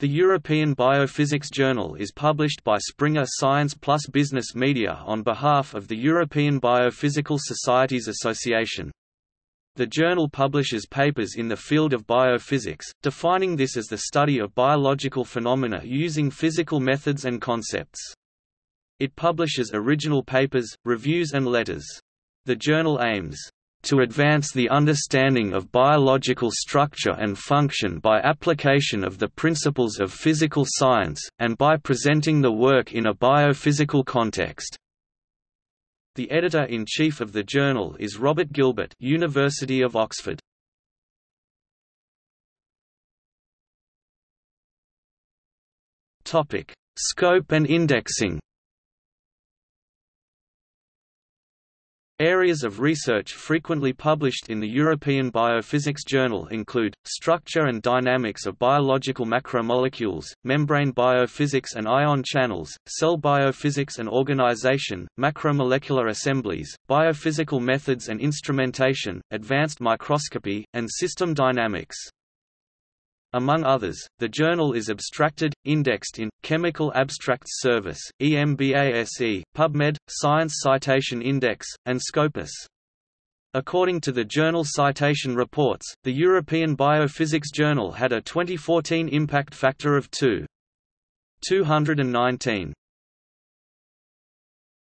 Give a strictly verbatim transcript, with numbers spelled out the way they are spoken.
The European Biophysics Journal is published by Springer Science+Business Media on behalf of the European Biophysical Societies Association. The journal publishes papers in the field of biophysics, defining this as the study of biological phenomena using physical methods and concepts. It publishes original papers, reviews and letters. The journal aims to advance the understanding of biological structure and function by application of the principles of physical science, and by presenting the work in a biophysical context. The editor-in-chief of the journal is Robert Gilbert, University of Oxford. Topic: Scope and indexing. Areas of research frequently published in the European Biophysics Journal include, structure and dynamics of biological macromolecules, membrane biophysics and ion channels, cell biophysics and organization, macromolecular assemblies, biophysical methods and instrumentation, advanced microscopy, and system dynamics. Among others, the journal is abstracted, indexed in, Chemical Abstracts Service, E M BASE, PubMed, Science Citation Index, and Scopus. According to the Journal Citation Reports, the European Biophysics Journal had a twenty fourteen impact factor of two point two one nine.